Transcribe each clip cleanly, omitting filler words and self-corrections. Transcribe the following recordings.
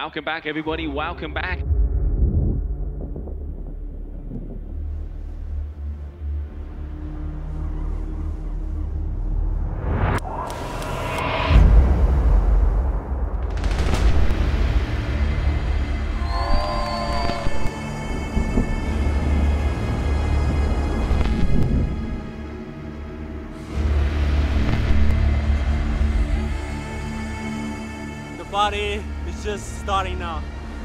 Welcome back, everybody. Welcome back. Party is just starting now.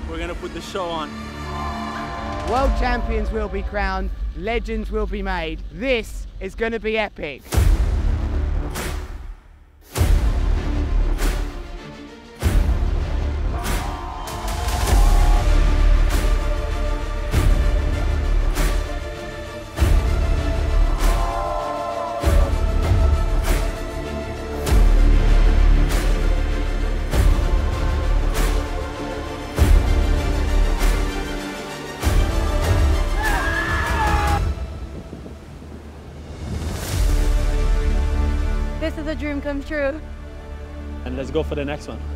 We're gonna put the show on. World champions will be crowned, legends will be made. This is gonna be epic. This is a dream come true. And let's go for the next one.